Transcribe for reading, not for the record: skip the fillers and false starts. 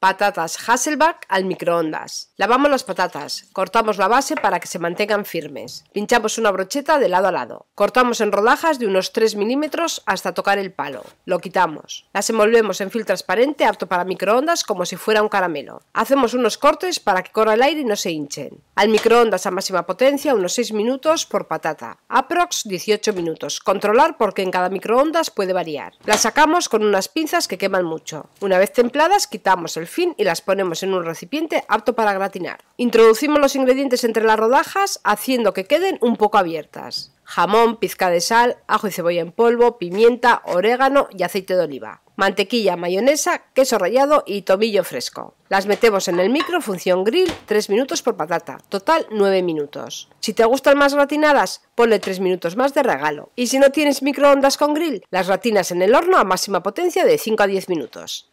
Patatas Hasselback al microondas. Lavamos las patatas, cortamos la base para que se mantengan firmes. Pinchamos una brocheta de lado a lado. Cortamos en rodajas de unos 3 milímetros hasta tocar el palo. Lo quitamos. Las envolvemos en film transparente apto para microondas como si fuera un caramelo. Hacemos unos cortes para que corra el aire y no se hinchen. Al microondas a máxima potencia unos 6 minutos por patata. Aprox 18 minutos. Controlar porque en cada microondas puede variar. Las sacamos con unas pinzas que queman mucho. Una vez templadas quitamos el fin y las ponemos en un recipiente apto para gratinar. Introducimos los ingredientes entre las rodajas haciendo que queden un poco abiertas. Jamón, pizca de sal, ajo y cebolla en polvo, pimienta, orégano y aceite de oliva. Mantequilla, mayonesa, queso rallado y tomillo fresco. Las metemos en el micro, función grill, 3 minutos por patata, total 9 minutos. Si te gustan más gratinadas, ponle 3 minutos más de regalo. Y si no tienes microondas con grill, las gratinas en el horno a máxima potencia de 5 a 10 minutos.